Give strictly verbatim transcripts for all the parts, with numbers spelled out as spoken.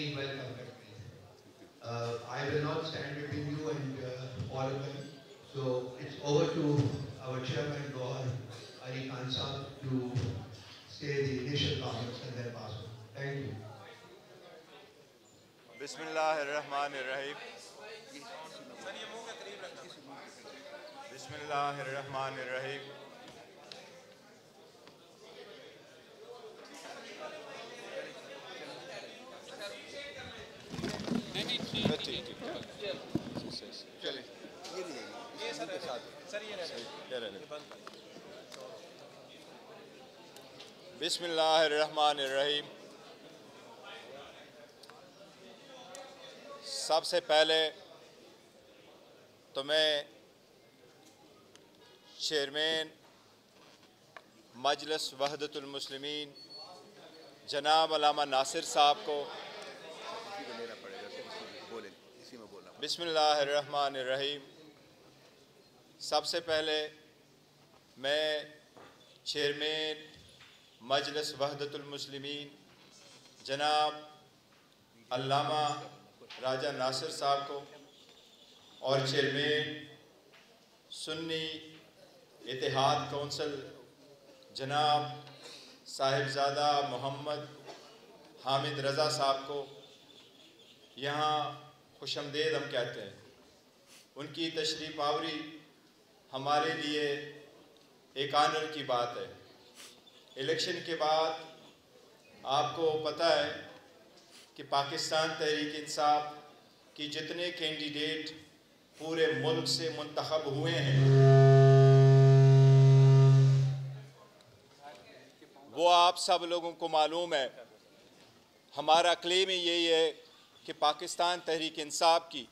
really welcome Kashmir. Uh, I will not stand between you and uh, all of them. So it's over to our chairman, Gour Ali Khan Saab, to say the initial comments and then pass on. Thank you. Bismillahirrahmanirrahim. Bismillahirrahmanirrahim. बिस्मिल्लाहिर्रहमानिर्रहीम। सबसे पहले तो मैं chairman मजलिस वहदतुल मुस्लिमीन जनाब अल्लामा नासिर साहब को बिस्मिल्लाहिर्रहमानिर्रहीम। सबसे पहले मैं चेयरमैन मजलिस वहदतुल मुस्लिमीन जनाब अल्लामा राजा नासिर साहब को और चेयरमैन सुन्नी इत्तेहाद कौंसिल जनाब साहिबज़ादा मोहम्मद हामिद रज़ा साहब को यहाँ खुशामदेद हम कहते हैं। उनकी तशरीफ़ आवरी हमारे लिए एक आनर की बात है। इलेक्शन के बाद आपको पता है कि पाकिस्तान तहरीक-ए-इंसाफ की जितने कैंडिडेट पूरे मुल्क से मुंतखब हुए हैं वो आप सब लोगों को मालूम है। हमारा क्लेम यही है कि पाकिस्तान तहरीक-ए-इंसाफ की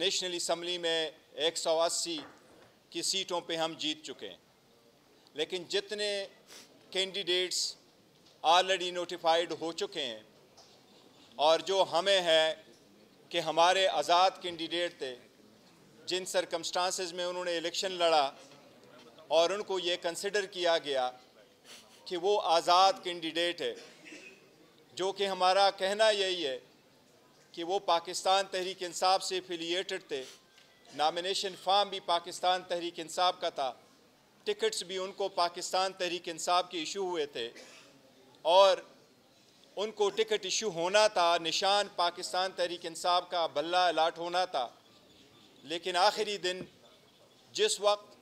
नेशनल असम्बली में एक सौ अस्सी की सीटों पे हम जीत चुके हैं, लेकिन जितने कैंडिडेट्स ऑलरेडी नोटिफाइड हो चुके हैं और जो हमें है कि हमारे आज़ाद कैंडिडेट थे जिन सरकमस्टांसेस में उन्होंने इलेक्शन लड़ा और उनको ये कंसिडर किया गया कि वो आज़ाद कैंडिडेट है, जो कि हमारा कहना यही है कि वो पाकिस्तान तहरीक इंसाफ से एफिलिएटेड थे। नामिनेशन फार्म भी पाकिस्तान तहरीक इंसाफ का था, टिकट्स भी उनको पाकिस्तान तहरीक इंसाफ के इशू हुए थे और उनको टिकट इशू होना था, निशान पाकिस्तान तहरीक इंसाफ का बल्ला अलाट होना था, लेकिन आखिरी दिन जिस वक्त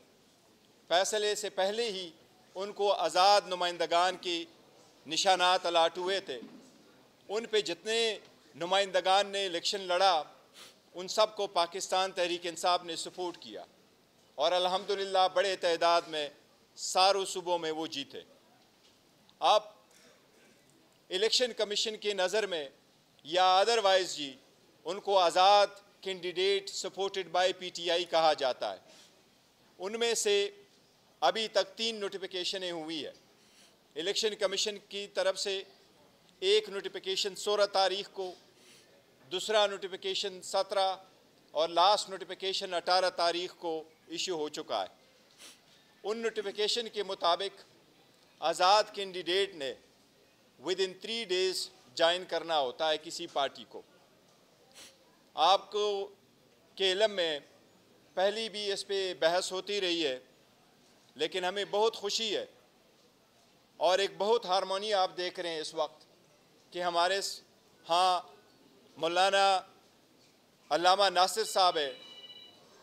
फैसले से पहले ही उनको आज़ाद नुमाइंदगान की निशानात अलाट हुए थे। उन पे जितने नुमाइंदगान ने इलेक्शन लड़ा उन सब को पाकिस्तान तहरीक इंसाफ ने सपोर्ट किया और अल्हम्दुलिल्लाह बड़े तादाद में सारों सूबों में वो जीते। अब इलेक्शन कमीशन की नज़र में या अदरवाइज जी उनको आज़ाद कैंडिडेट सपोर्टेड बाय पीटीआई कहा जाता है। उनमें से अभी तक तीन नोटिफिकेशनें हुई है। इलेक्शन कमीशन की तरफ से एक नोटिफिकेशन सोलह तारीख को, दूसरा नोटिफिकेशन सत्रह और लास्ट नोटिफिकेशन अठारह तारीख को इशू हो चुका है। उन नोटिफिकेशन के मुताबिक आज़ाद कैंडिडेट ने within three days join करना होता है किसी पार्टी को। आपको के इलम में पहली भी इस पर बहस होती रही है, लेकिन हमें बहुत खुशी है और एक बहुत हारमोनी आप देख रहे हैं इस वक्त कि हमारे हाँ मौलाना अल्लामा नासिर साहब है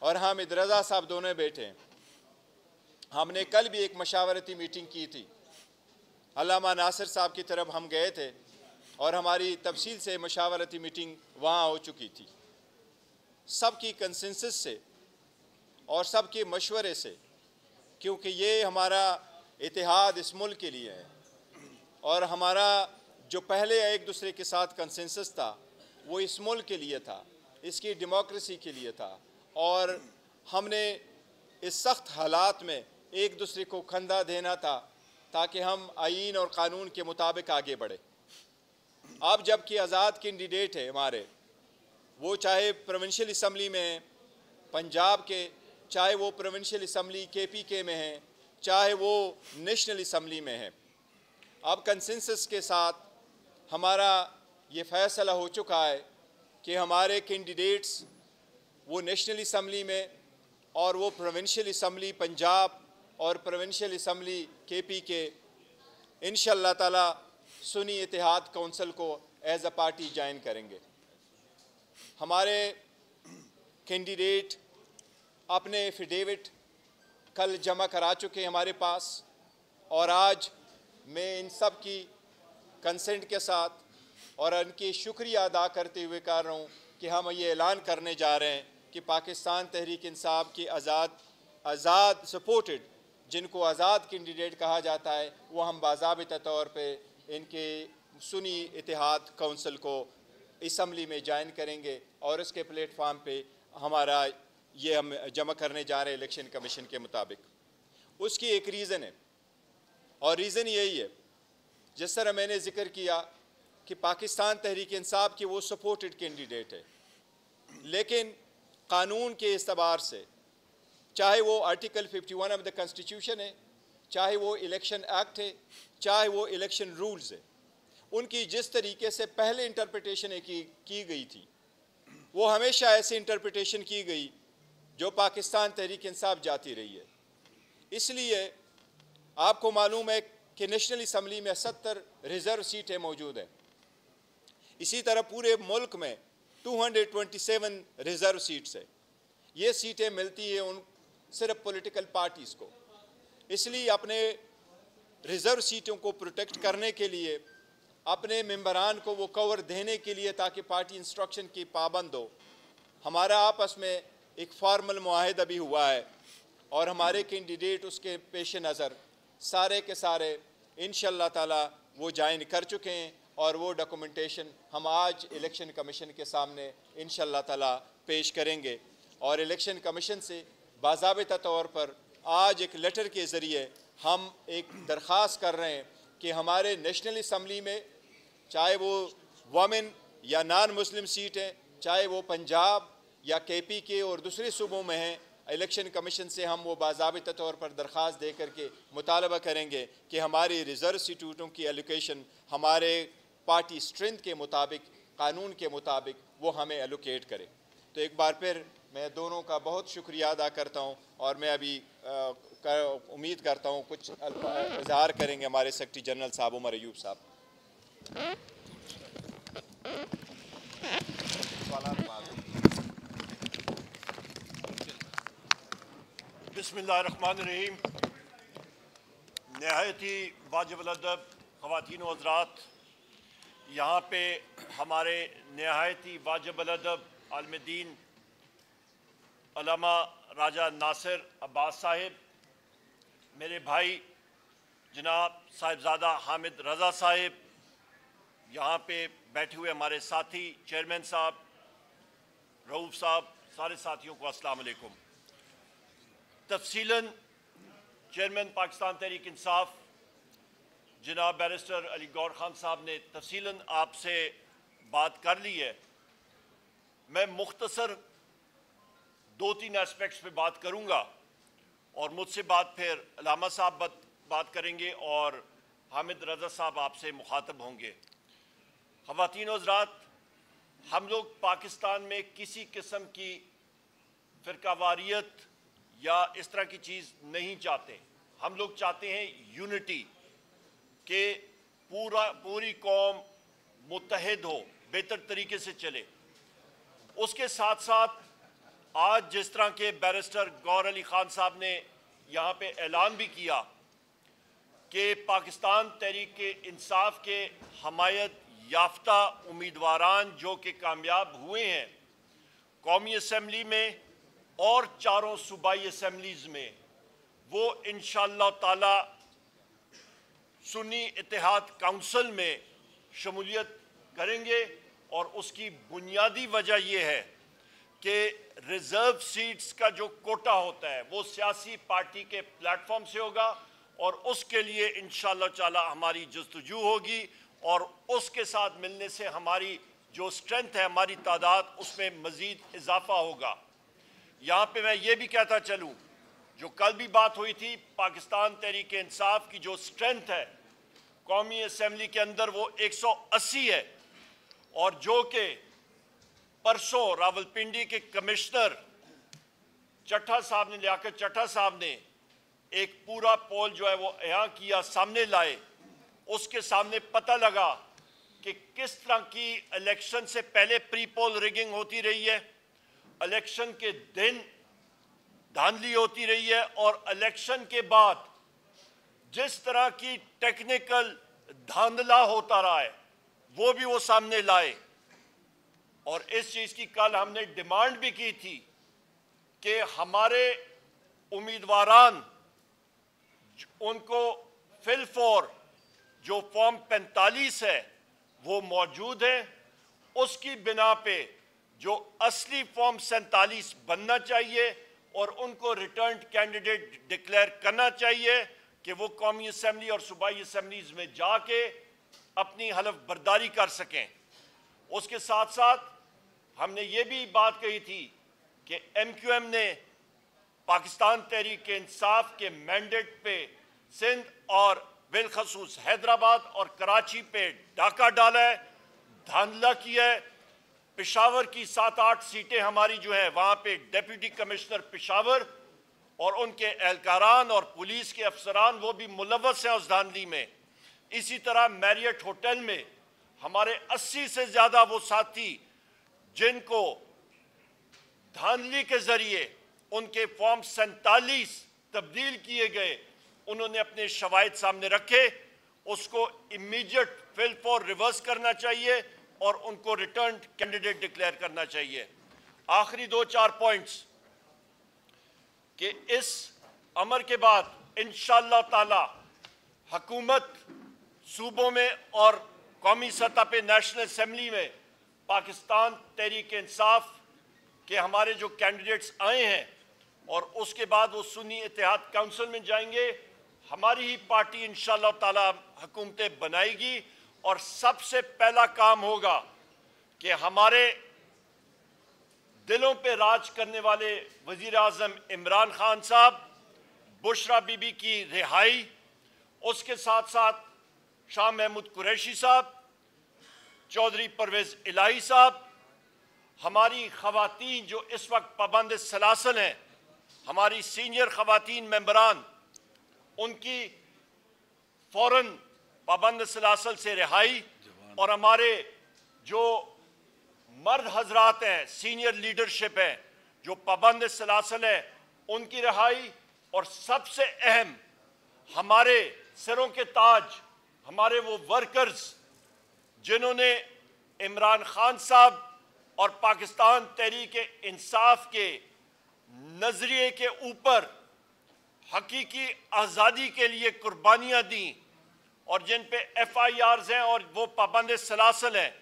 और हामिद रज़ा साहब दोनों बैठे हैं। हमने कल भी एक मशावरती मीटिंग की थी, अल्लामा नासिर साहब की तरफ हम गए थे और हमारी तफसील से मशावरती मीटिंग वहाँ हो चुकी थी। सबकी कंसेंसस से और सबके मशवरे से, क्योंकि ये हमारा इत्तेहाद इस मुल्क के लिए है और हमारा जो पहले एक दूसरे के साथ कंसेंसस था वो इस मुल्क के लिए था, इसकी डेमोक्रेसी के लिए था और हमने इस सख्त हालात में एक दूसरे को कंधा देना था ताकि हम आईन और क़ानून के मुताबिक आगे बढ़े। अब जबकि आज़ाद कैंडिडेट है हमारे, वो चाहे प्रोविंशियल असम्बली में हैं पंजाब के, चाहे वो प्रोविंशियल असम्बली के पी के में हैं, चाहे वो नेशनल असम्बली में हैं। अब कंसेंसस के साथ हमारा ये फैसला हो चुका है कि हमारे कैंडिडेट्स वो नेशनल असम्बली में और वो प्रोविंशियल असम्बली पंजाब और प्रोविंशियल असम्बली के पी के इंशाअल्लाह ताला सुन्नी इत्तेहाद काउंसिल को एज अ पार्टी ज्वाइन करेंगे। हमारे कैंडिडेट अपने एफिडेविट कल जमा करा चुके हैं हमारे पास, और आज मैं इन सब की कंसेंट के साथ और इनकी शुक्रिया अदा करते हुए कह रहा हूँ कि हम ये ऐलान करने जा रहे हैं कि पाकिस्तान तहरीक इंसाफ की आज़ाद आज़ाद सपोर्टेड जिनको आज़ाद कैंडिडेट कहा जाता है वो हम बाज़ाबिता तौर पे इनके सुन्नी इत्तेहाद काउंसिल को असम्बली में ज्वाइन करेंगे और इसके प्लेटफार्म पे हमारा ये हम जमा करने जा रहे हैं इलेक्शन कमीशन के मुताबिक। उसकी एक रीज़न है और रीज़न यही है जिस तरह मैंने ज़िक्र किया कि पाकिस्तान तहरीक इंसाफ की वो सपोर्टेड कैंडिडेट है, लेकिन कानून के एतबार से चाहे वो आर्टिकल इक्यावन ऑफ द कॉन्स्टिट्यूशन है, चाहे वो इलेक्शन एक्ट है, चाहे वो इलेक्शन रूल्स है, उनकी जिस तरीके से पहले इंटरप्रिटेशन की, की गई थी वो हमेशा ऐसे इंटरप्रिटेशन की गई जो पाकिस्तान तहरीक इंसाफ जाती रही है। इसलिए आपको मालूम है कि नेशनल असम्बली में सत्तर रिज़र्व सीटें मौजूद हैं, इसी तरह पूरे मुल्क में दो सौ सत्ताईस रिज़र्व सीट्स हैं। ये सीटें मिलती हैं उन सिर्फ पॉलिटिकल पार्टीज़ को, इसलिए अपने रिज़र्व सीटों को प्रोटेक्ट करने के लिए अपने मेंबरान को वो कवर देने के लिए ताकि पार्टी इंस्ट्रक्शन की पाबंद हो, हमारा आपस में एक फॉर्मल मुआहदा भी हुआ है और हमारे कैंडिडेट उसके पेश नज़र सारे के सारे इंशाअल्लाह ताला वो ज्वाइन कर चुके हैं और वो डॉक्यूमेंटेशन हम आज इलेक्शन कमीशन के सामने इंशाअल्लाह ताला पेश करेंगे और इलेक्शन कमीशन से बाज़ाबिता तौर पर आज एक लेटर के ज़रिए हम एक दरख्वास्त कर रहे हैं कि हमारे नेशनल असम्बली में चाहे वो वमेन या नॉन मुस्लिम सीट है, चाहे वो पंजाब या के पी के और दूसरे सूबों में हैं, इलेक्शन कमीशन से हम वो बाज़ाबिता तौर पर दरख्वास्त दे करके मुतालबा करेंगे कि हमारी रिज़र्व सीटों की एलोकेशन हमारे पार्टी स्ट्रेंथ के मुताबिक कानून के मुताबिक वो हमें एलोकेट करें। तो एक बार फिर मैं दोनों का बहुत शुक्रिया अदा करता हूँ और मैं अभी कर, उम्मीद करता हूँ कुछ इजहार करेंगे हमारे सेक्रेटरी जनरल साहब उमर अयूब साहब। बिस्मिल्लाहिर्रहमानिर्रहीम। नहायत ही वाजिबुल अदब ख़वातीन व हज़रात, यहाँ पे हमारे नहायत ही वाजिबुल अदब आलिम दीन अल्लामा राजा नासिर अब्बास साहिब, मेरे भाई जनाब साहिबज़ादा हामिद रज़ा साहिब, यहाँ पे बैठे हुए हमारे साथी चेयरमैन साहब, रऊफ़ साहब, सारे साथियों को अस्सलाम वालेकुम। तफसीलन चेयरमैन पाकिस्तान तहरीक इंसाफ जनाब बैरिस्टर अली गौर खान साहब ने तफसीलन आपसे बात कर ली है। मैं मुख्तसर दो तीन एस्पेक्ट्स पे बात करूँगा और मुझसे बात फिर अलामा साहब बात, बात करेंगे और हामिद रज़ा साहब आपसे मुखातब होंगे। ख़वातीन और हज़रात, हम लोग पाकिस्तान में किसी किस्म की फ़िरकावारियत या इस तरह की चीज़ नहीं चाहते। हम लोग चाहते हैं यूनिटी के पूरा पूरी कौम मुत्तहद हो, बेहतर तरीके से चले। उसके साथ साथ आज जिस तरह के बैरिस्टर गौर अली खान साहब ने यहाँ पे ऐलान भी किया कि पाकिस्तान तहरीक के इंसाफ के हमायत याफ्ता उम्मीदवारान जो कि कामयाब हुए हैं कौमी असम्बली में और चारों सूबाई असम्बलीज़ में, वो इंशाअल्लाह ताला सुन्नी इत्तेहाद काउंसिल में शमूलियत करेंगे। और उसकी बुनियादी वजह यह है कि रिज़र्व सीट्स का जो कोटा होता है वो सियासी पार्टी के प्लेटफॉर्म से होगा और उसके लिए इंशाअल्लाह ताला हमारी जस्तजू होगी और उसके साथ मिलने से हमारी जो स्ट्रेंथ है, हमारी तादाद, उसमें मज़ीद इजाफा होगा। यहाँ पे मैं ये भी कहता चलूँ, जो कल भी बात हुई थी, पाकिस्तान तहरीक इंसाफ की जो स्ट्रेंथ है कौमी असम्बली के अंदर वो एक सौ अस्सी है और जो कि परसों रावलपिंडी के कमिश्नर चट्ठा साहब ने लियाकत चट्ठा साहब ने एक पूरा पोल जो है वो यहाँ किया, सामने लाए, उसके सामने पता लगा कि किस तरह की इलेक्शन से पहले प्री पोल रिगिंग होती रही है, इलेक्शन के दिन धांधली होती रही है और इलेक्शन के बाद जिस तरह की टेक्निकल धांधला होता रहा है वो भी वो सामने लाए। और इस चीज़ की कल हमने डिमांड भी की थी कि हमारे उम्मीदवारान उनको फिल फॉर जो फॉर्म पैंतालीस है वो मौजूद है, उसकी बिना पे जो असली फॉर्म सैंतालीस बनना चाहिए और उनको रिटर्न कैंडिडेट डिक्लेयर करना चाहिए कि वो कौमी असम्बली और सूबाई असम्बलीज में जाके अपनी हलफ बर्दारी कर सकें। उसके साथ साथ हमने ये भी बात कही थी कि एम क्यू एम ने पाकिस्तान तहरीक इंसाफ के मैंडेट पे सिंध और बिलखसूस हैदराबाद और कराची पे डाका डाला है, धांधला किया है। पेशावर की सात आठ सीटें हमारी जो है वहाँ पे डेप्यूटी कमिश्नर पेशावर और उनके एहलकारान और पुलिस के अफसरान वो भी मुलवस हैं उस धांधली में। इसी तरह मैरियट होटल में हमारे अस्सी से ज़्यादा वो साथी जिनको धांधली के ज़रिए उनके फॉर्म सैंतालीस तब्दील किए गए, उन्होंने अपने शवाहिद सामने रखे, उसको इमीडिएट फिल फॉर रिवर्स करना चाहिए और उनको रिटर्न कैंडिडेट डिक्लेयर करना चाहिए। आखिरी दो चार पॉइंट्स कि इस अमर के बाद इंशाअल्लाह ताला हकूमत सूबों में और कौमी सतह पे नेशनल असम्बली में पाकिस्तान तहरीक इंसाफ के हमारे जो कैंडिडेट्स आए हैं और उसके बाद वो सुन्नी इत्तेहाद काउंसिल में जाएंगे, हमारी ही पार्टी इंशाअल्लाह ताला हुकूमतें बनाएगी। और सबसे पहला काम होगा कि हमारे दिलों पे राज करने वाले वज़ीर आज़म इमरान खान साहब, बुशरा बीबी की रिहाई, उसके साथ साथ शाह महमूद कुरैशी साहब, चौधरी परवेज़ इलाही साहब, हमारी ख़वातीन जो इस वक्त पाबंद सलासल हैं, हमारी सीनियर ख़वातीन मेंबरान, उनकी फ़ौरन पाबंद सलासल से रिहाई और हमारे जो मर्द हजरात हैं सीनियर लीडरशिप है जो पाबंद सलासल है उनकी रिहाई। और सबसे अहम हमारे सिरों के ताज हमारे वो वर्कर्स जिन्होंने इमरान खान साहब और पाकिस्तान तहरीक इंसाफ के नज़रिए के ऊपर हकीकी आज़ादी के लिए कुर्बानियाँ दी और जिन पे एफ आई आर्स हैं और वो पाबंद सलासल हैं,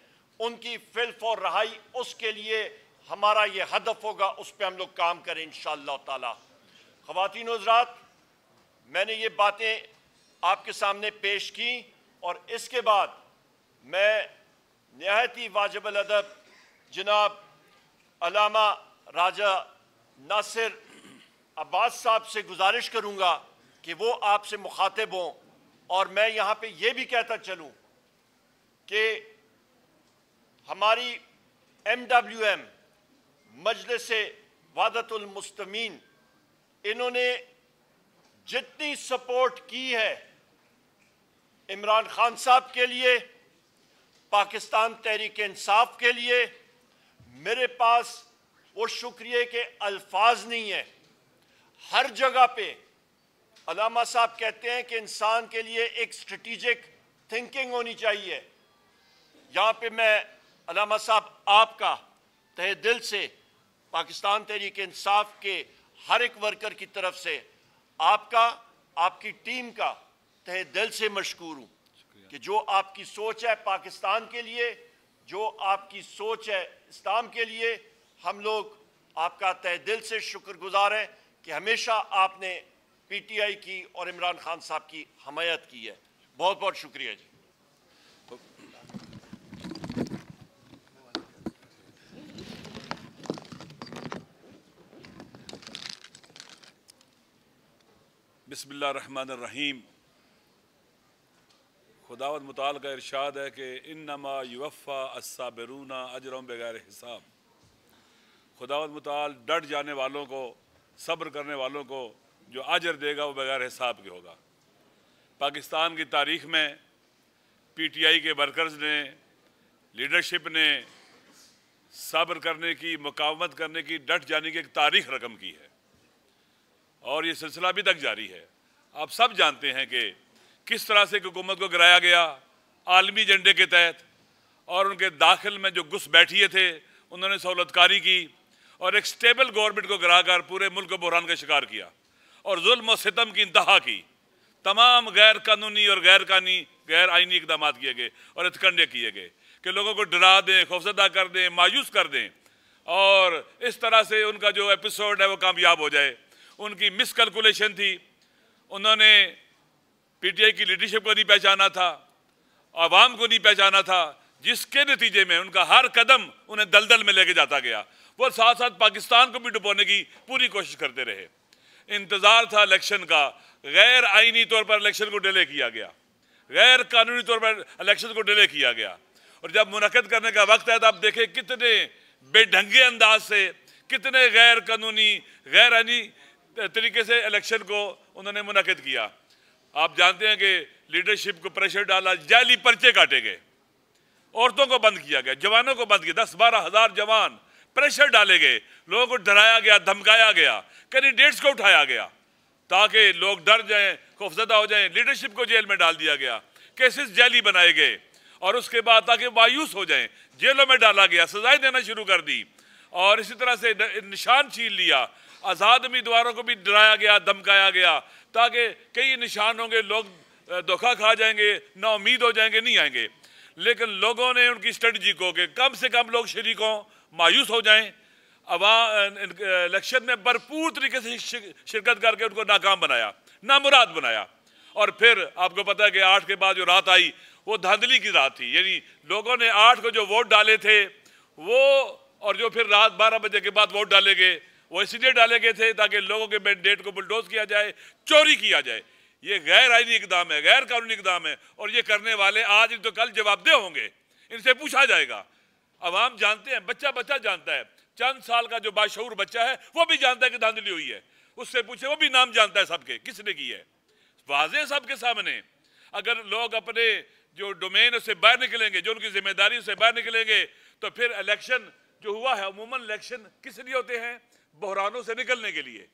उनकी फिल्फ और रहाई, उसके लिए हमारा ये हदफ होगा, उस पर हम लोग काम करें इंशाअल्लाह ताला। ख़वातीन हज़रात, मैंने ये बातें आपके सामने पेश की और इसके बाद मैं नहायत ही वाजिबुल अदब जनाब अल्लामा राजा नासिर अब्बास साहब से गुजारिश करूँगा कि वो आपसे मुखातिब हों। और मैं यहाँ पे ये भी कहता चलूँ कि हमारी M W M Majlis-e Wahdat-ul Muslimeen, इन्होंने जितनी सपोर्ट की है इमरान खान साहब के लिए, पाकिस्तान तहरीक इंसाफ के लिए, मेरे पास वो शुक्रिया के अल्फाज नहीं है। हर जगह पे अल्लामा साहब कहते हैं कि इंसान के लिए एक स्ट्रेटिजिक थिंकिंग होनी चाहिए। यहाँ पे मैं अल्लामा साहब आपका तहे दिल से पाकिस्तान तहरीक इंसाफ के हर एक वर्कर की तरफ से आपका, आपकी टीम का तहे दिल से मशकूर हूँ कि जो आपकी सोच है पाकिस्तान के लिए, जो आपकी सोच है इस्लाम के लिए, हम लोग आपका तहे दिल से शुक्रगुजार हैं कि हमेशा आपने पी टी आई की और इमरान खान साहब की हमायत की है। बहुत बहुत शुक्रिया जी। बिस्मिल्लाह रहमान रहीम। खुदावंद मुताल का इरशाद है कि इन्नमा युवफ़ा अस्साबिरूना अजरम बगैर हिसाब, खुदावंद मुताल डट जाने वालों को, सब्र करने वालों को जो अजर देगा वो बगैर हिसाब के होगा। पाकिस्तान की तारीख़ में पीटीआई के वर्कर्स ने, लीडरशिप ने सब्र करने की, मुकावमत करने की, डट जाने की एक तारीख रकम की है और ये सिलसिला अभी तक जारी है। आप सब जानते हैं कि किस तरह से हुकूमत को गिराया गया आलमी एजेंडे के तहत, और उनके दाखिल में जो घुस बैठिए थे उन्होंने सहूलतकारी की और एक स्टेबल गवर्नमेंट को गिराकर पूरे मुल्क को बहरान का शिकार किया और जुल्म और सितम की इंतहा की। तमाम गैर कानूनी और गैर कानी गैर आइनी इकदाम किए गए और इतकंडे किए गए कि लोगों को डरा दें, खौफजदा कर दें, मायूस कर दें और इस तरह से उनका जो एपिसोड है वो कामयाब हो जाए। उनकी मिसकैलकुलेशन थी, उन्होंने पीटीआई की लीडरशिप को नहीं पहचाना था, आवाम को नहीं पहचाना था, जिसके नतीजे में उनका हर कदम उन्हें दलदल में लेके जाता गया। वो साथ साथ पाकिस्तान को भी डुबोने की पूरी कोशिश करते रहे। इंतज़ार था इलेक्शन का, गैर आइनी तौर पर इलेक्शन को डिले किया गया, गैर कानूनी तौर पर इलेक्शन को डिले किया गया और जब मुनक़द करने का वक्त आया तो आप देखें कितने बेढंगे अंदाज से, कितने गैर कानूनी गैर आइनी तरीके से इलेक्शन को उन्होंने मुनक़द किया। आप जानते हैं कि लीडरशिप को प्रेशर डाला, जाली पर्चे काटे गए, औरतों को बंद किया गया, जवानों को बंद किया, दस बारह हज़ार जवान प्रेशर डाले गए, लोगों को डराया गया, धमकाया गया, कैंडिडेट्स को उठाया गया ताकि लोग डर जाएं, खौफजदा हो जाएं। लीडरशिप को जेल में डाल दिया गया, केसेस जाली बनाए गए और उसके बाद ताकि मायूस हो जाएं जेलों में डाला गया, सजाएं देना शुरू कर दी और इसी तरह से निशान छीन लिया। आज़ाद उम्मीदवारों को भी डराया गया, धमकाया गया ताकि कई निशान होंगे, लोग धोखा खा जाएंगे, नाउमीद हो जाएंगे, नहीं आएंगे। लेकिन लोगों ने उनकी स्ट्रेटजी को कि कम से कम लोग शरीक हों, मायूस हो जाएं, अवा इलेक्शन में भरपूर तरीके से शिरकत करके उनको नाकाम बनाया, नामुराद बनाया। और फिर आपको पता है कि आठ के बाद जो रात आई वो धांधली की रात थी, यानी लोगों ने आठ को जो वोट डाले थे वो और जो फिर रात बारह बजे के बाद वोट डाले गए वो इसलिए डाले गए थे ताकि लोगों के मैंडेट को बुलडोज किया जाए, चोरी किया जाए। ये गैर आइनी इकदाम है, गैर कानूनी इकदाम है और ये करने वाले आज नहीं तो कल जवाबदेह होंगे, इनसे पूछा जाएगा। अवाम जानते हैं, बच्चा बच्चा जानता है, चंद साल का जो बाशऊर बच्चा है वो भी जानता है कि धांधली हुई है, उससे पूछे वो भी नाम जानता है सबके, किसने की है, वाजे सबके सामने। अगर लोग अपने जो डोमेन उससे बाहर निकलेंगे, जो उनकी जिम्मेदारी उससे बाहर निकलेंगे तो फिर इलेक्शन जो हुआ है, अमूमन इलेक्शन किस लिए होते हैं, बहरानों से निकलने के लिए।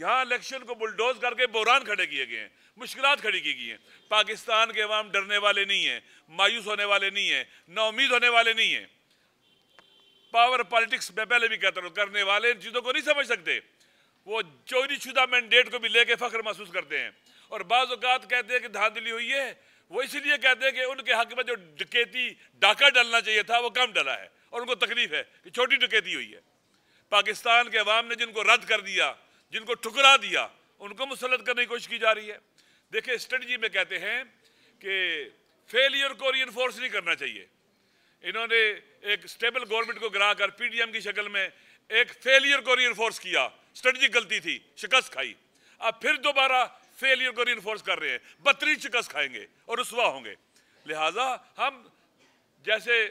यहाँ इलेक्शन को बुलडोज करके बहरान खड़े किए गए हैं, मुश्किलात खड़ी की गई हैं। पाकिस्तान के अवाम डरने वाले नहीं हैं, मायूस होने वाले नहीं हैं, नाउमीद होने वाले नहीं हैं। पावर पॉलिटिक्स में पहले भी कहता हूँ, करने वाले इन चीज़ों को नहीं समझ सकते, वो चोरी शुदा मैंडेट को भी लेके फख्र महसूस करते हैं और बाज़ औक़ात कहते हैं कि धांधली हुई है, वो इसलिए कहते हैं कि उनके हक में जो डकैती डाका डालना चाहिए था वो कम डाला है और उनको तकलीफ है कि छोटी डकैती हुई है। पाकिस्तान के अवाम ने जिनको रद्द कर दिया, जिनको ठुकरा दिया, उनको मुसलत करने की कोशिश की जा रही है। देखिए स्ट्रेटजी में कहते हैं कि फेलियर को रीइंफोर्स नहीं करना चाहिए। इन्होंने एक स्टेबल गवर्नमेंट को गिरा कर पीडीएम की शक्ल में एक फेलियर को रीइंफोर्स किया, स्ट्रेटजिक गलती थी, शिकस्त खाई। अब फिर दोबारा फेलियर को रीइंफोर्स कर रहे हैं, बदतरीन शिकस्त खाएंगे और रुसवा होंगे। लिहाजा हम जैसे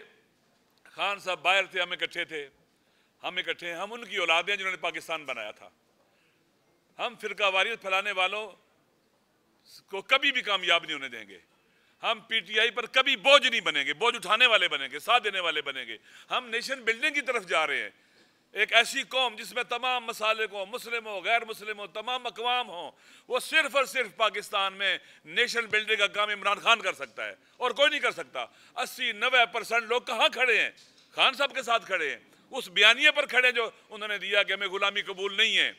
खान साहब बाहर थे, हम इकट्ठे थे, हम इकट्ठे हैं, हम उनकी औलाद हैं जिन्होंने पाकिस्तान बनाया था। हम फिरकावारियत फैलाने वालों को कभी भी कामयाब नहीं होने देंगे। हम पीटीआई पर कभी बोझ नहीं बनेंगे, बोझ उठाने वाले बनेंगे, साथ देने वाले बनेंगे। हम नेशन बिल्डिंग की तरफ जा रहे हैं, एक ऐसी कौम जिसमें तमाम मसाले को, मुस्लिम हो, गैर मुस्लिम हो, तमाम अकवाम हों, वो सिर्फ और सिर्फ पाकिस्तान में नेशन बिल्डिंग का काम इमरान खान कर सकता है और कोई नहीं कर सकता। अस्सी नब्बे परसेंट लोग कहाँ खड़े हैं, खान साहब के साथ खड़े हैं, उस बयानिए पर खड़े जो उन्होंने दिया कि हमें गुलामी कबूल नहीं है,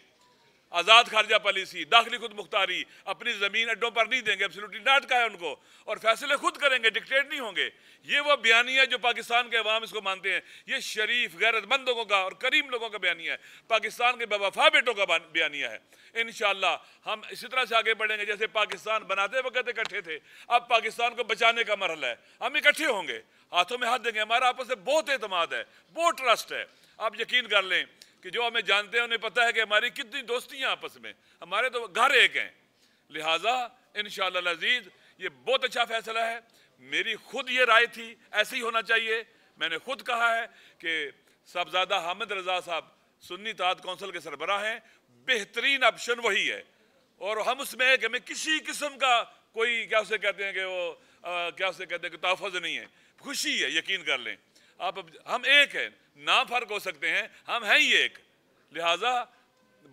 आज़ाद खारजा पॉलिसी, दाखिली खुद मुख्तारी, अपनी ज़मीन अड्डों पर नहीं देंगे, एब्सोल्युटली नाट का है उनको और फैसले खुद करेंगे, डिक्टेट नहीं होंगे। ये वो बयानिया जो पाकिस्तान के अवाम इसको मानते हैं, ये शरीफ गैरतमंद लोगों का और करीम लोगों का बयानिया है, पाकिस्तान के बेवफा बेटों का बयानिया है। इंशाअल्लाह हम इसी तरह से आगे बढ़ेंगे जैसे पाकिस्तान बनाते वक्त इकट्ठे थे। अब पाकिस्तान को बचाने का मरहला है, हम इकट्ठे होंगे, हाथों में हाथ देंगे। हमारा आपस में बहुत एतमाद है, बहुत ट्रस्ट है। आप यकीन कर लें कि जो हमें जानते हैं उन्हें पता है कि हमारी कितनी दोस्तियाँ आपस में, हमारे तो घर एक हैं। लिहाजा इंशाअल्लाह अज़ीज़ ये बहुत अच्छा फैसला है। मेरी खुद ये राय थी, ऐसे ही होना चाहिए। मैंने खुद कहा है कि साहबजादा हामिद रजा साहब सुन्नी इत्तेहाद कौंसिल के सरबराह हैं, बेहतरीन ऑप्शन वही है। और हम उसमें है कि हमें किसी किस्म का कोई क्या उसे कहते हैं कि वो आ, क्या उसे कहते हैं कि तहफ़्फ़ुज़ नहीं है, खुशी है। यकीन कर लें आप, हम एक हैं, ना फ़र्क हो सकते हैं, हम हैं ही एक। लिहाजा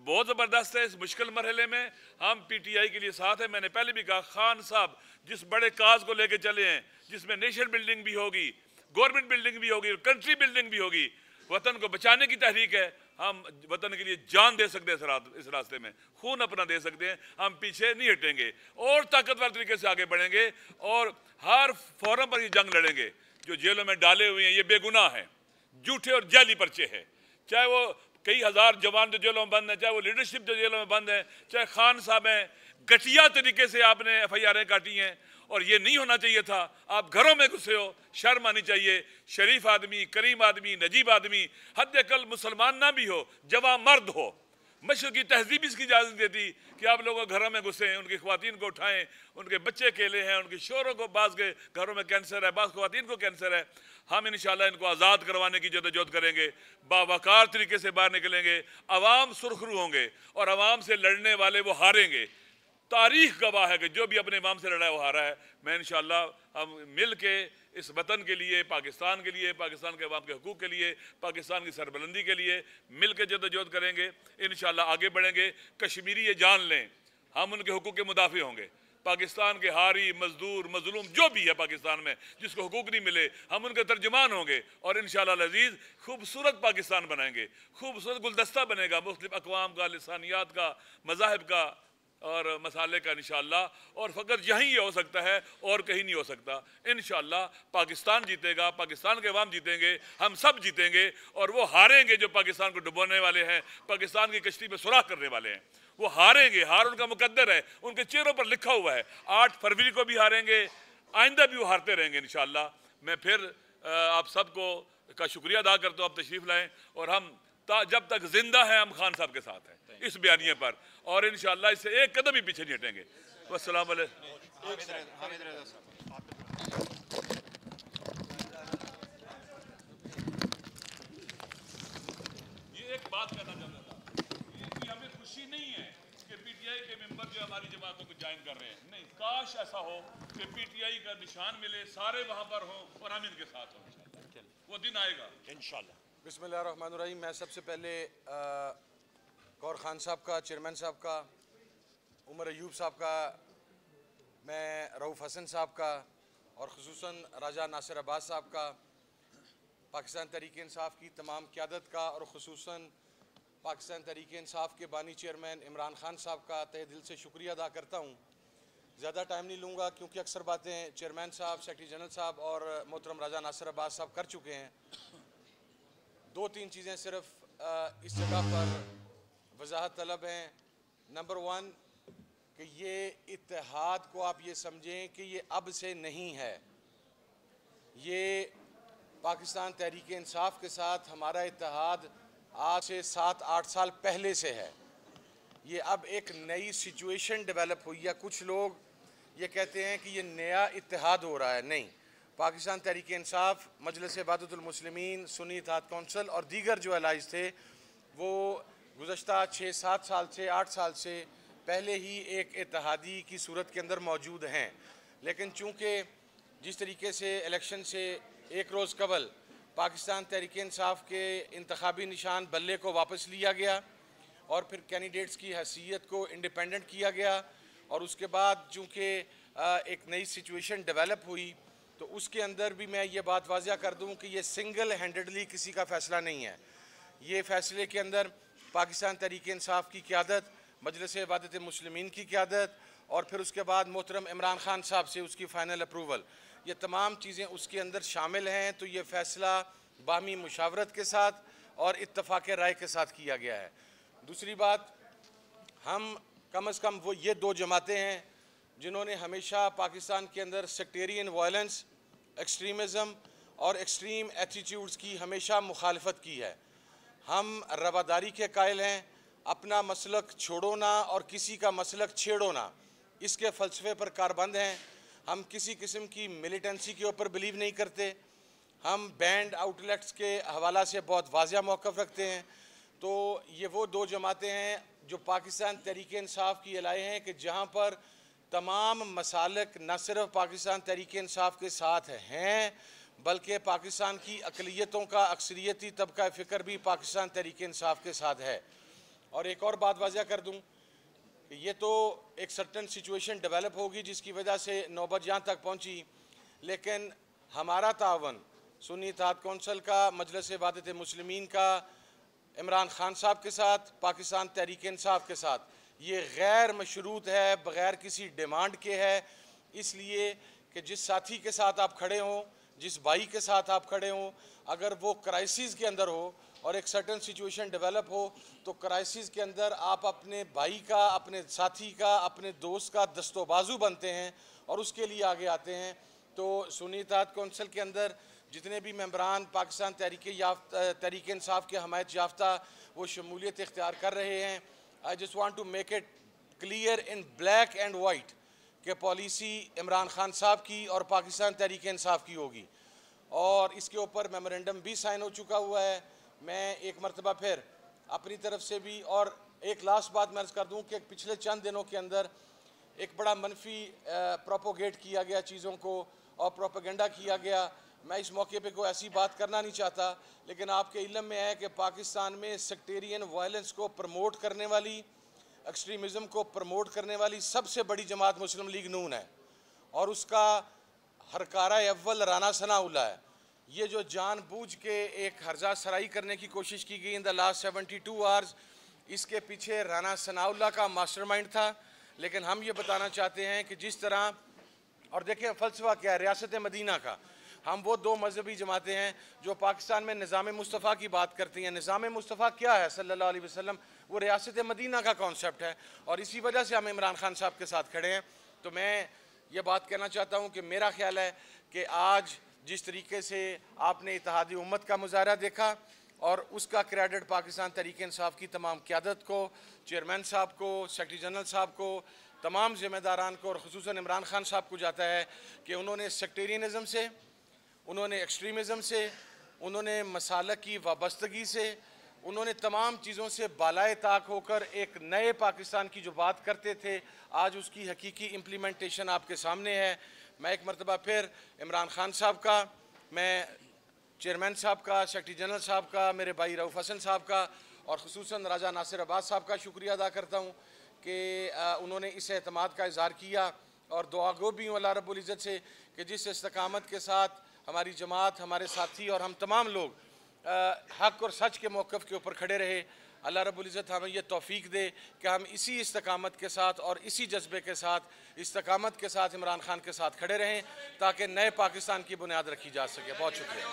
बहुत ज़बरदस्त है इस मुश्किल मरहले में। हम पी टी आई के लिए साथ हैं। मैंने पहले भी कहा, खान साहब जिस बड़े काज को लेकर चले हैं, जिसमें नेशन बिल्डिंग भी होगी, गवर्नमेंट बिल्डिंग भी होगी, कंट्री बिल्डिंग भी होगी, वतन को बचाने की तहरीक है। हम वतन के लिए जान दे सकते हैं, इस रास्ते में खून अपना दे सकते हैं, हम पीछे नहीं हटेंगे और ताकतवर तरीके से आगे बढ़ेंगे और हर फोरम पर ये जंग लड़ेंगे। जो जेलों में डाले हुए हैं ये बेगुनाह हैं, झूठे और जाली पर्चे हैं। चाहे वो कई हज़ार जवान जो जेलों में बंद हैं, चाहे वो लीडरशिप जो जेलों में बंद है, चाहे खान साहब हैं, घटिया तरीके से आपने एफ आई आरें काटी हैं और ये नहीं होना चाहिए था। आप घरों में घुसे हो, शर्म आनी चाहिए। शरीफ आदमी, करीम आदमी, नजीब आदमी, हद्दकल मुसलमान ना भी हो, जवा मर्द हो। मशरक़ी तहजीब इसकी इजाज़त देती कि आप लोगों घरों में घुसें, उनकी ख्वातीन को उठाएं, उनके बच्चे केले हैं, उनके शोहरों को, बाज़ के घरों में कैंसर है, बाज़ ख्वातीन को कैंसर है। हम इंशाल्लाह इनको आज़ाद करवाने की जदोजहद करेंगे, बावकार तरीके से बाहर निकलेंगे, आवाम सुरखरू होंगे और आवाम से लड़ने वाले वो हारेंगे। तारीख़ गवाह है कि जो भी अपने इमाम से लड़ा है वो हारा है। मैं इंशाल्लाह हम मिल के इस वतन के लिए, पाकिस्तान के लिए, पाकिस्तान के अवाम के हकूक़ के लिए, पाकिस्तान की सरबलंदी के लिए मिल के जदोजहद करेंगे, इंशाल्लाह आगे बढ़ेंगे। कश्मीरी ये जान लें, हम उनके हकूक़ के मुदाफ़ी होंगे। पाकिस्तान के हारी, मजदूर, मजलूम जो भी है पाकिस्तान में जिसको हकूक़ नहीं मिले, हम उनके तर्जुमान होंगे और इंशाल्लाह अज़ीज़ खूबसूरत पाकिस्तान बनाएंगे। खूबसूरत गुलदस्ता बनेगा मुख्तलिफ़ अक़वाम का, लसानियात का, मज़ाहिब का और मसाले का इंशाअल्लाह। और फ़कत यहीं हो सकता है और कहीं नहीं हो सकता। इंशाअल्लाह पाकिस्तान जीतेगा, पाकिस्तान के अवाम जीतेंगे, हम सब जीतेंगे और वो हारेंगे जो पाकिस्तान को डुबोने वाले हैं, पाकिस्तान की कश्ती में सुराख करने वाले हैं। वो हारेंगे, हार उनका मुकद्दर है, उनके चेहरों पर लिखा हुआ है। आठ फरवरी को भी हारेंगे, आइंदा भी वो हारते रहेंगे इंशाअल्लाह। मैं फिर आप सबको का शुक्रिया अदा करता हूँ, आप तशरीफ़ लाएँ और हम जब तक जिंदा है हम खान साहब के साथ हैं इस बयानिए पर और इंशाल्लाह इससे एक कदम भी पीछे नहीं हटेंगे। अस्सलाम वालेकुम। ये एक बात कहना चाहता था, हमें खुशी नहीं है कि पीटीआई के मेंबर जो हमारी जमातों को ज्वाइन कर रहे हैं। नहीं, काश ऐसा हो कि पीटीआई का निशान मिले, सारे वहां पर हों और हम इनके साथ हों। वो दिन आएगा इंशाल्लाह। बिस्मिल्लाहिर्रहमानुर्रहीम। मैं सबसे पहले गौर खान साहब का, चेयरमैन साहब का, उमर अयूब साहब का, मैं रऊफ़ हसन साहब का और ख़ुसूसन राजा नासिर अब्बास साहब का, पाकिस्तान तहरीक इंसाफ की तमाम क़यादत का और ख़ुसूसन पाकिस्तान तहरीक इंसाफ के बानी चेयरमैन इमरान खान साहब का तहे दिल से शुक्रिया अदा करता हूँ। ज़्यादा टाइम नहीं लूँगा क्योंकि अक्सर बातें चेयरमैन साहब, सेक्रटरी जनरल साहब और मोहतरम राजा नासिर अब्बास साहब कर चुके हैं। दो तीन चीज़ें सिर्फ इस जगह पर वजाहत तलब हैं। नंबर वन कि ये इत्तेहाद को आप ये समझें कि ये अब से नहीं है, ये पाकिस्तान तहरीक इंसाफ के साथ हमारा इत्तेहाद आज से सात आठ साल पहले से है। ये अब एक नई सिचुएशन डेवलप हुई है। कुछ लोग ये कहते हैं कि ये नया इत्तेहाद हो रहा है। नहीं, पाकिस्तान तहरीक इंसाफ, मजलिस इबादतुल मुस्लिमीन, सुन्नी इत्तेहाद कौंसिल और दीगर जो एलाइज थे वो गुज़श्ता छः सात साल से, आठ साल से पहले ही एक इत्तेहादी की सूरत के अंदर मौजूद हैं। लेकिन चूँकि जिस तरीके से इलेक्शन से एक रोज़ कबल पाकिस्तान तहरीक इंसाफ के इंतखाबी निशान बल्ले को वापस लिया गया और फिर कैंडिडेट्स की हैसियत को इंडिपेंडेंट किया गया और उसके बाद चूँकि एक नई सिचुएशन डेवलप हुई, तो उसके अंदर भी मैं ये बात वाज़िया कर दूं कि ये सिंगल हैंडेडली किसी का फ़ैसला नहीं है। ये फ़ैसले के अंदर पाकिस्तान तहरीक इंसाफ की क़यादत, मजलिस इबादत मुस्लिमीन की क़यादत और फिर उसके बाद मोहतरम इमरान खान साहब से उसकी फ़ाइनल अप्रूवल, ये तमाम चीज़ें उसके अंदर शामिल हैं। तो ये फ़ैसला बाहमी मुशावरत के साथ और इत्तफ़ाक़ राय के साथ किया गया है। दूसरी बात, हम कम अज़ कम वो ये दो जमातें हैं जिन्होंने हमेशा पाकिस्तान के अंदर सेक्टेरियन वायलेंस, एक्सट्रीमिज़म और एक्सट्रीम एटीट्यूड्स की हमेशा मुखालफत की है। हम रवादारी के कायल हैं, अपना मसलक छोड़ो ना और किसी का मसलक छेड़ो ना, इसके फ़लसफ़े पर कारबंद हैं। हम किसी किस्म की मिलिटेंसी के ऊपर बिलीव नहीं करते, हम बैंड आउटलेट्स के हवाला से बहुत वाजिया मौक़िफ़ रखते हैं। तो ये वो दो जमातें हैं जो पाकिस्तान तहरीक इंसाफ की अलाए हैं कि जहाँ पर तमाम मसालक न सिर्फ पाकिस्तान तहरीक इंसाफ के साथ हैं बल्कि पाकिस्तान की अकलियतों का अक्सरियती तबका फ़िक्र भी पाकिस्तान तहरीक इंसाफ के साथ है। और एक और बात वाज़ा कर दूँ, ये तो एक सर्टन सिचुएशन डेवलप होगी जिसकी वजह से नौबत यहाँ तक पहुँची, लेकिन हमारा तावन सुन्नी इत्तेहाद कौंसिल का, मजलिस वादत मुस्लिमीन का, इमरान खान साहब के साथ, पाकिस्तान तहरीक इंसाफ के साथ, ये गैर मशरूत है, बग़ैर किसी डिमांड के है। इसलिए कि जिस साथी के साथ आप खड़े हों, जिस भाई के साथ आप खड़े हों, अगर वो क्राइसिस के अंदर हो और एक सर्टन सिचुएशन डेवलप हो तो क्राइसिस के अंदर आप अपने भाई का, अपने साथी का, अपने दोस्त का दस्तोबाजू बनते हैं और उसके लिए आगे आते हैं। तो सुन्नी इत्तेहाद कौंसिल के अंदर जितने भी मेम्बरान पाकिस्तान तहरीक याफ्ता तहरीक इंसाफ के हमायत याफ्ता वो शमूलियत इख्तियार कर रहे हैं। I just want to make it clear in black and white कि पॉलिसी इमरान खान साहब की और पाकिस्तान तहरीक इंसाफ की होगी और इसके ऊपर मेमोरेंडम भी साइन हो चुका हुआ है। मैं एक मरतबा फिर अपनी तरफ से भी, और एक लास्ट बात मैं अर्ज़ कर दूं कि पिछले चंद दिनों के अंदर एक बड़ा मनफी प्रोपोगेट किया गया चीज़ों को और प्रोपेगेंडा किया गया। मैं इस मौके पे कोई ऐसी बात करना नहीं चाहता, लेकिन आपके इल्म में है कि पाकिस्तान में सेक्टेरियन वायलेंस को प्रमोट करने वाली, एक्सट्रीमिज़म को प्रमोट करने वाली सबसे बड़ी जमात मुस्लिम लीग नून है और उसका हरकारा अव्वल राना सनाउल्लाह है। ये जो जानबूझ के एक हर्जा सराई करने की कोशिश की गई in the last seventy two hours, इसके पीछे राना सनाउल्लाह का मास्टरमाइंड था। लेकिन हम ये बताना चाहते हैं कि जिस तरह, और देखें फ़लसफ़ा क्या है रियासत मदीना का, हम वो दो मजहबी जमातें हैं जो पाकिस्तान में निज़ाम मुस्तफ़ा की बात करती हैं। निज़ाम मुस्तफ़ा क्या है सल्लल्लाहु अलैहि वसल्लम, वो रियासत मदीना का कॉन्सेप्ट है और इसी वजह से हम इमरान खान साहब के साथ खड़े हैं। तो मैं ये बात कहना चाहता हूँ कि मेरा ख्याल है कि आज जिस तरीके से आपने इत्तेहादी उम्मत का मुजाहरा देखा और उसका क्रेडिट पाकिस्तान तहरीक इंसाफ की तमाम क़यादत को, चेयरमैन साहब को, सेक्रेटरी जनरल साहब को, तमाम ज़िम्मेदारान को और ख़ुसूसन इमरान खान साहब को जाता है कि उन्होंने सेक्टेरियनिज़म से, उन्होंने एक्सट्रीमिज़म से, उन्होंने मसालक की वाबस्तगी से, उन्होंने तमाम चीज़ों से बालाए ताक होकर एक नए पाकिस्तान की जो बात करते थे, आज उसकी हकीकी इम्प्लीमेंटेशन आपके सामने है। मैं एक मरतबा फिर इमरान खान साहब का, मैं चेयरमैन साहब का, सेक्रेटरी जनरल साहब का, मेरे भाई रऊफ़ हसन साहब का और ख़ुसूसन राजा नासिर अब्बास साहब का शुक्रिया अदा करता हूँ कि उन्होंने इस एतमाद का इजहार किया। और दुआ गो भी हूँ अल्लाह रब्बुल इज़्ज़त से कि जिस इस्तकामत के साथ हमारी जमात, हमारे साथी और हम तमाम लोग आ, हक और सच के मौक़िफ़ के ऊपर खड़े रहे, अल्लाह रब्बुल इज़्ज़त हमें ये तौफ़ीक दे कि हम इसी इस्तकामत के साथ और इसी जज्बे के साथ, इस्तकामत के साथ इमरान खान के साथ खड़े रहें ताकि नए पाकिस्तान की बुनियाद रखी जा सके। बहुत शुक्रिया।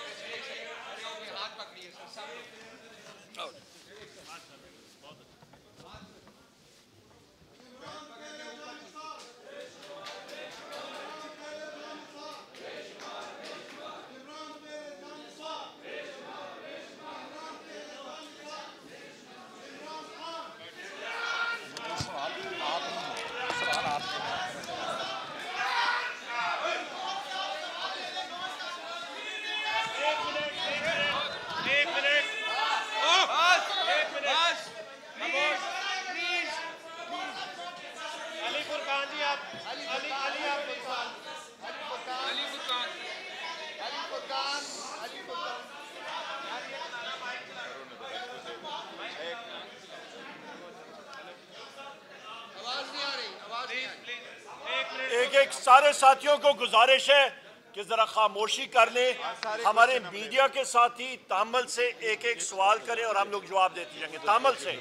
सारे साथियों को गुजारिश है कि जरा खामोशी कर लें, हमारे मीडिया के साथी तामल से एक एक सवाल करें और हम लोग जवाब देते जाएंगे। तामल से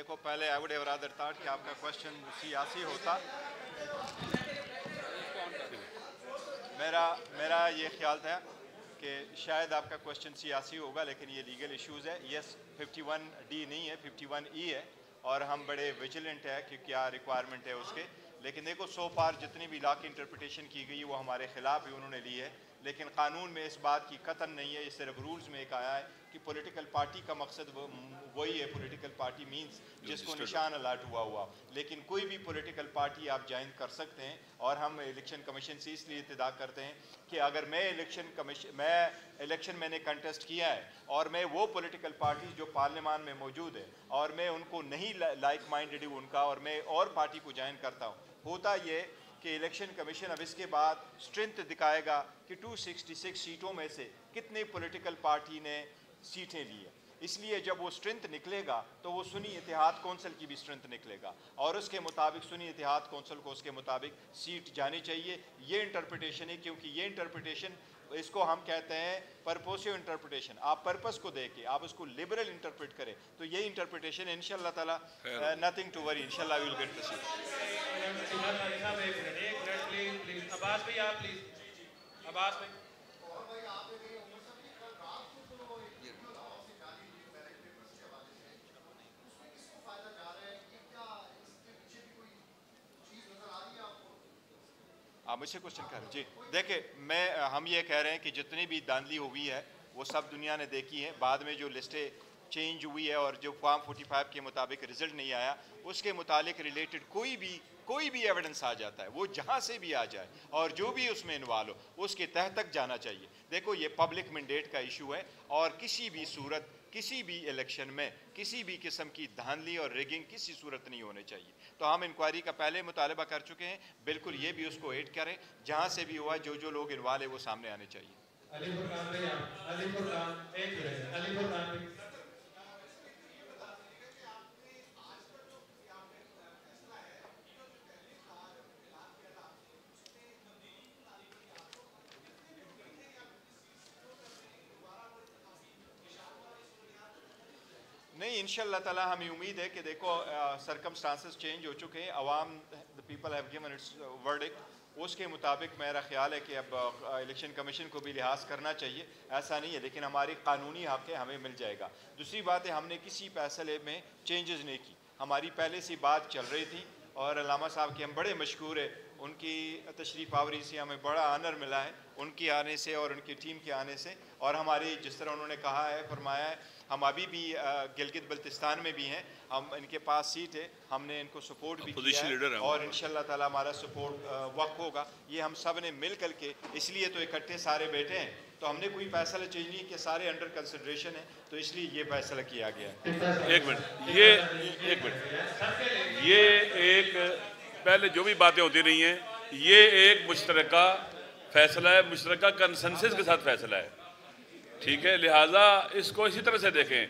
देखो, पहले I would have rather thought कि आपका क्वेश्चन सियासी होता। मेरा मेरा ये ख्याल था कि शायद आपका क्वेश्चन सियासी होगा, लेकिन ये लीगल इश्यूज़ है। यस, फिफ्टी वन डी नहीं है, फिफ्टी वन ई है, और हम बड़े विजिलेंट हैं कि क्या रिक्वायरमेंट है उसके। लेकिन देखो, सो फार जितनी भी लॉ की इंटरप्रिटेशन की गई वो हमारे ख़िलाफ़ भी उन्होंने ली है, लेकिन कानून में इस बात की कतन नहीं है। ये सिर्फ रूल्स में एक आया है कि पॉलिटिकल पार्टी का मकसद वो, वही है, पॉलिटिकल पार्टी मींस जिसको निशान अलाट हुआ हुआ, लेकिन कोई भी पॉलिटिकल पार्टी आप ज्वाइन कर सकते हैं। और हम इलेक्शन कमीशन से इसलिए इत्तेदा करते हैं कि अगर मैं इलेक्शन कमीशन मैं इलेक्शन मैंने कंटेस्ट किया है और मैं वो पॉलिटिकल पार्टी जो पार्लियामान में मौजूद है और मैं उनको नहीं लाइक माइंडेड हूँ उनका, और मैं और पार्टी को ज्वाइन करता हूँ, होता ये कि इलेक्शन कमीशन अब इसके बाद स्ट्रेंथ दिखाएगा कि दो सौ छियासठ सीटों में से कितनी पॉलिटिकल पार्टी ने सीटें ली है। इसलिए जब वो स्ट्रेंथ निकलेगा तो वो सुन्नी इत्तेहाद कौंसिल की भी स्ट्रेंथ निकलेगा, और उसके मुताबिक सुन्नी इत्तेहाद कौंसिल को उसके मुताबिक सीट जानी चाहिए। ये इंटरप्रिटेशन है, क्योंकि ये इंटरप्रिटेशन, इसको हम कहते हैं परपोसिव इंटरप्रिटेशन। आप पर्पस को देके आप उसको लिबरल इंटरप्रेट करें, तो ये इंटरप्रिटेशन इंशाल्लाह ताला, नथिंग टू वरी, इंशाल्लाह we will get the seat. Abbas भाई, आप प्लीज। अब्बास भाई, आप मुझसे क्वेश्चन कर रहे हैं। जी देखिए, मैं हम ये कह रहे हैं कि जितनी भी धांधली हुई है वो सब दुनिया ने देखी है। बाद में जो लिस्टें चेंज हुई है और जो फॉर्म पैंतालीस के मुताबिक रिजल्ट नहीं आया, उसके मुतालिक रिलेटेड कोई भी कोई भी एविडेंस आ जाता है, वो जहाँ से भी आ जाए और जो भी उसमें इन्वॉल्व हो, उसके तह तक जाना चाहिए। देखो, ये पब्लिक मैंडेट का इशू है, और किसी भी सूरत, किसी भी इलेक्शन में किसी भी किस्म की धांधली और रिगिंग किसी सूरत नहीं होनी चाहिए। तो हम इंक्वायरी का पहले मुतालबा कर चुके हैं, बिल्कुल ये भी उसको ऐड करें, जहाँ से भी हुआ, जो जो लोग इन्वॉल्व है वो सामने आने चाहिए। अलीपुर खान भाई, अलीपुर खान, एक मिनट, अलीपुर खान भाई। नहीं, इंशाल्लाह ताला हमें उम्मीद है कि देखो, सरकमस्टांसेस चेंज हो चुके हैं, अवाम, the people have given its verdict, उसके मुताबिक मेरा ख्याल है कि अब इलेक्शन कमीशन को भी लिहाज करना चाहिए। ऐसा नहीं है, लेकिन हमारी कानूनी हक है, हमें मिल जाएगा। दूसरी बात है, हमने किसी फैसले में चेंजेस नहीं की, हमारी पहले से बात चल रही थी, और अल्लामा साहब के हम बड़े मशहूर है, उनकी तशरीफ़ आवरी से हमें बड़ा आनर मिला है, उनके आने से और उनकी टीम के आने से। और हमारे जिस तरह उन्होंने कहा है, फरमाया है, हम अभी भी गिलगित बल्तिस्तान में भी हैं, हम इनके पास सीट है, हमने इनको सपोर्ट भी किया है, और इंशाल्लाह ताला हमारा सपोर्ट वक्फ होगा। ये हम सब ने मिल कर के, इसलिए तो इकट्ठे सारे बैठे हैं, तो हमने कोई फैसला चेंज नहीं कि सारे अंडर कंसिड्रेशन है, तो इसलिए ये फैसला किया गया है। एक मिनट, ये एक मिनट ये एक पहले जो भी बातें होती रही हैं, ये एक मुश्तरका फैसला है, मुश्तरका कंसेंसस के साथ फैसला है, ठीक है। लिहाजा इसको इसी तरह से देखें।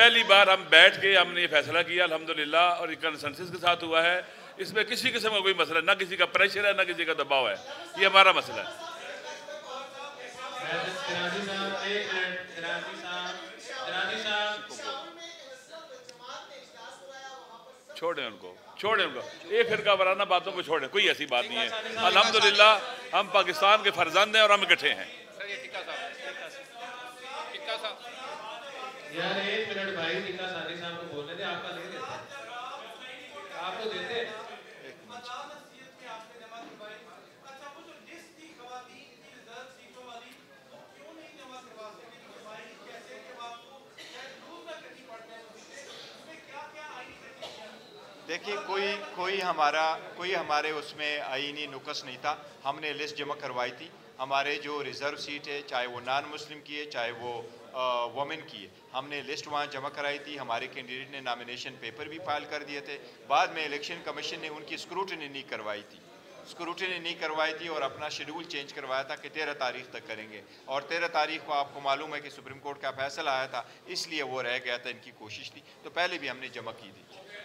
पहली बार हम बैठ के हमने ये फैसला किया, अल्हम्दुलिल्लाह, और ये कंसेंसस के साथ हुआ है। इसमें किसी किस्म का कोई मसला, ना किसी का प्रेशर है, ना किसी का दबाव है, ये हमारा मसला है। छोड़ें उनको, छोड़ें उनको, एक फिरका वराना बातों को छोड़ें, कोई ऐसी बात नहीं है। अल्हम्दुलिल्लाह, हम पाकिस्तान के फर्जंद हैं और हम इकट्ठे हैं। देखिए, कोई कोई हमारा कोई हमारे उसमें आईनी नुकस नहीं था। हमने लिस्ट जमा करवाई थी, हमारे जो रिज़र्व सीट है, चाहे वो नॉन मुस्लिम की है, चाहे वो वुमेन की है, हमने लिस्ट वहाँ जमा कराई थी। हमारे कैंडिडेट ने नामिनेशन पेपर भी फाइल कर दिए थे, बाद में इलेक्शन कमीशन ने उनकी स्क्रूटनी नहीं करवाई थी स्क्रूटनी नहीं करवाई थी और अपना शेड्यूल चेंज करवाया था कि तेरह तारीख तक करेंगे, और तेरह तारीख को आपको मालूम है कि सुप्रीम कोर्ट का फैसला आया था, इसलिए वो रह गया था। इनकी कोशिश थी, तो पहले भी हमने जमा की थी।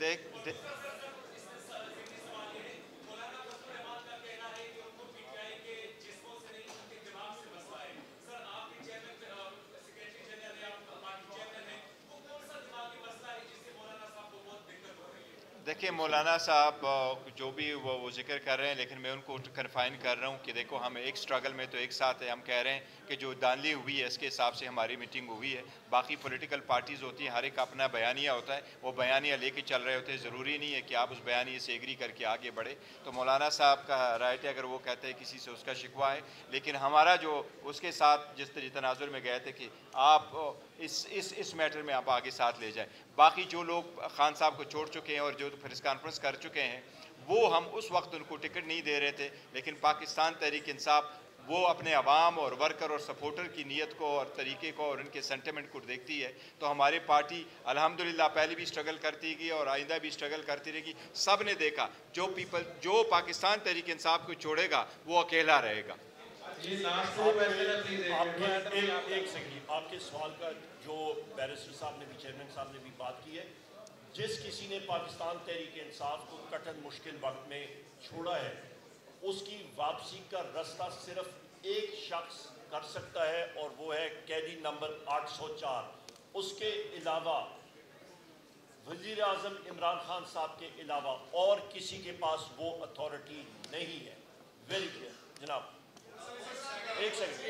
देख, दे, देखिए मौलाना साहब जो भी वो, वो जिक्र कर रहे हैं, लेकिन मैं उनको कन्फाइन कर रहा हूँ कि देखो हम एक स्ट्रगल में तो एक साथ है। हम कह रहे हैं कि जो दानली हुई है इसके हिसाब से हमारी मीटिंग हुई है। बाकी पॉलिटिकल पार्टीज़ होती हैं, हर एक अपना बयानिया होता है, वो बयानिया लेके चल रहे होते हैं। ज़रूरी नहीं है कि आप उस बयानिया से एग्री करके आगे बढ़े। तो मौलाना साहब का राइट है, अगर वो कहते हैं किसी से उसका शिकवा है, लेकिन हमारा जो उसके साथ जिस तरह तनाजुर में गए थे कि आप इस इस इस मैटर में आप आगे साथ ले जाएं। बाकी जो लोग खान साहब को छोड़ चुके हैं और जो प्रेस कॉन्फ्रेंस कर चुके हैं, वो हम उस वक्त उनको टिकट नहीं दे रहे थे, लेकिन पाकिस्तान तहरीक इंसाफ वो अपने अवाम और वर्कर और सपोर्टर की नीयत को और तरीके को और उनके सेंटिमेंट को देखती है। तो हमारी पार्टी अल्हम्दुलिल्लाह पहले भी स्ट्रगल करती गई और आइंदा भी स्ट्रगल करती रहेगी। सब ने देखा जो पीपल जो पाकिस्तान तहरीक इंसाफ को छोड़ेगा वो अकेला रहेगा। जी आपके सवाल का जो बैरिस्टर साहब ने भी चेयरमैन साहब ने भी बात की है, जिस किसी ने पाकिस्तान तहरीक इंसाफ को कठिन मुश्किल वक्त में छोड़ा है, उसकी वापसी का रास्ता सिर्फ एक शख्स कर सकता है और वो है कैदी नंबर आठ सौ चार। उसके अलावा वज़ीर आज़म इमरान खान साहब के अलावा और किसी के पास वो अथॉरिटी नहीं है। वेरी क्लियर जनाब, एक सेकंड।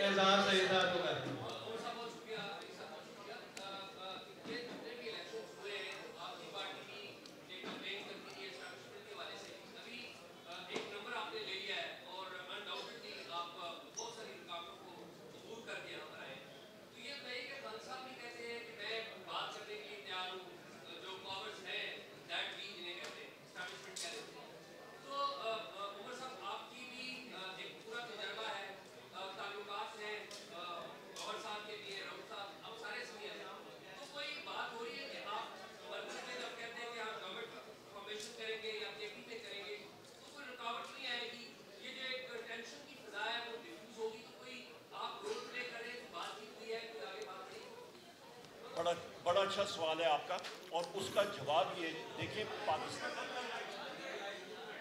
बड़ा अच्छा सवाल है आपका, और उसका जवाब ये देखिए, पाकिस्तान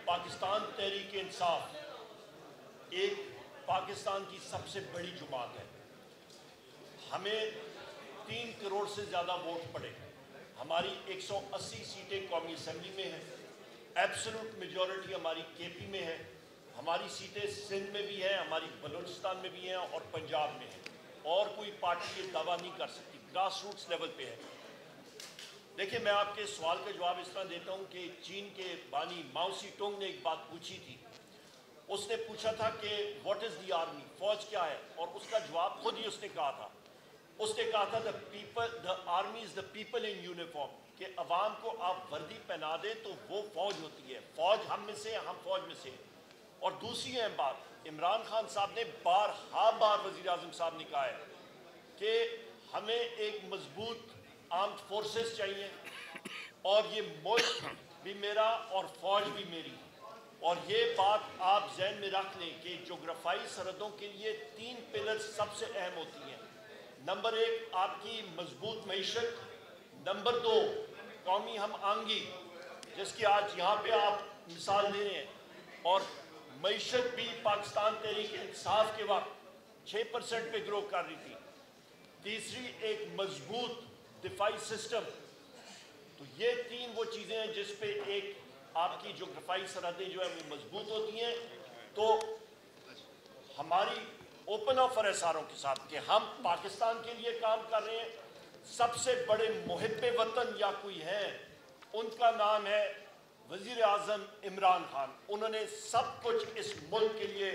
पाकिस्तान तहरीक इंसाफ एक पाकिस्तान की सबसे बड़ी जमात है। हमें तीन करोड़ से ज़्यादा वोट पड़े। हमारी एक सौ अस्सी सीटें कौमी असम्बली में हैं, एब्सोलूट मेजॉरिटी हमारी केपी में है। हमारी सीटें सिंध में भी हैं, हमारी बलूचिस्तान में भी हैं और पंजाब में हैं। और कोई पार्टी ये दावा नहीं कर सकती, ग्रास रूट्स लेवल पे है। देखिए मैं आपके सवाल का जवाब इस तरह देता हूँ कि चीन के बानी माओ सी टोंग ने एक बात पूछी थी। उसने पूछा था कि व्हाट इज़ दी आर्मी, फौज क्या है, और उसका जवाब खुद ही उसने कहा था। उसने कहा था the people the army is the people in uniform, कि अवाम को आप वर्दी पहना दें तो वो फौज होती है। फौज हम में से, हम फौज में से। और दूसरी अहम बात, इमरान खान साहब ने बारहा बार वज़ीर आज़म साहब ने कहा है कि हमें एक मजबूत आर्म फोर्सेस चाहिए और ये मुल्क भी मेरा और फौज भी मेरी। और ये बात आप जहन में रख लें कि जोग्राफाई सरहदों के लिए तीन पिलर्स सबसे अहम होती हैं। नंबर एक आपकी मजबूत मईशत, नंबर दो कौमी हम आंगी जिसकी आज यहाँ पे आप मिसाल दे रहे हैं, और मईशत भी पाकिस्तान तहरीक इंसाफ के वक्त छः परसेंट पे ग्रो कर रही थी। तीसरी एक मजबूत दिफाई सिस्टम। तो ये तीन वो चीज़ें हैं जिस पे एक आपकी जोग्राफाई सरहदें जो है वो मजबूत होती हैं। तो हमारी ओपन ऑफर है सारों के साथ कि हम पाकिस्तान के लिए काम कर रहे हैं। सबसे बड़े मुहिब्बे वतन या कोई हैं, उनका नाम है वज़ीर आज़म इमरान खान। उन्होंने सब कुछ इस मुल्क के लिए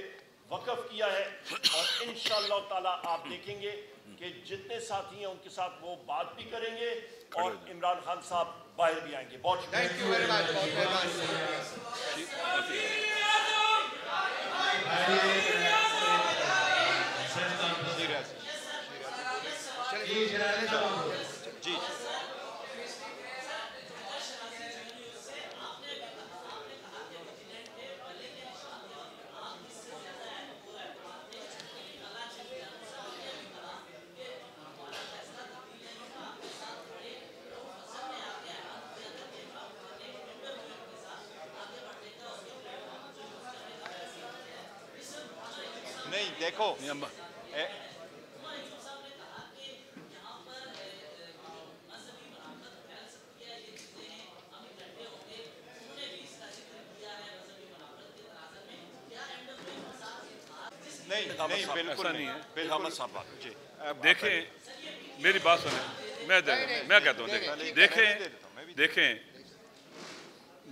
वक़्फ़ किया है और इंशाअल्लाह ताला आप देखेंगे कि जितने साथी हैं उनके साथ वो बात भी करेंगे और इमरान खान साहब बाहर भी आएंगे। बहुत शुक्रिया। जी नहीं, देखो ए, नहीं नहीं बिल्कुल नहीं है। बिल्कुल साहब जी देखें, मेरी बात सुने, मैं मैं कहता हूँ देखें देखें देखें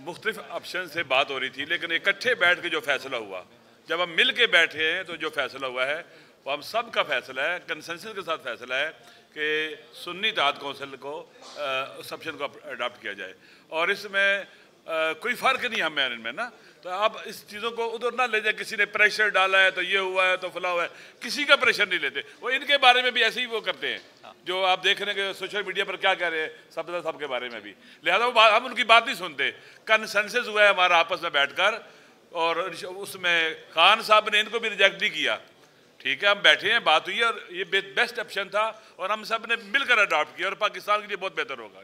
मुख्तलिफ ऑप्शन से बात हो रही थी, लेकिन इकट्ठे बैठ के जो फैसला हुआ, जब हम मिल के बैठे हैं तो जो फैसला हुआ है वो हम सब का फैसला है, कंसेंसस के साथ फैसला है कि सुन्नी इत्तेहाद काउंसिल को ऑप्शन को अडॉप्ट किया जाए और इसमें Uh, कोई फ़र्क नहीं हम में ना। तो आप इस चीज़ों को उधर ना ले जाए, किसी ने प्रेशर डाला है तो ये हुआ है तो फला हुआ है, किसी का प्रेशर नहीं लेते। वो इनके बारे में भी ऐसे ही वो करते हैं, हाँ। जो आप देख रहे हैं कि सोशल मीडिया पर क्या कह रहे हैं सबदा साहब के बारे में भी, लिहाजा वो हम उनकी बात नहीं सुनते। कंसेंसस हुआ है हमारा आपस में बैठ कर, और उसमें खान साहब ने इनको भी रिजेक्ट नहीं किया, ठीक है, हम बैठे हैं, बात हुई है और ये बेस्ट ऑप्शन था और हम सब ने मिलकर अडॉप्ट किया और पाकिस्तान के लिए बहुत बेहतर होगा।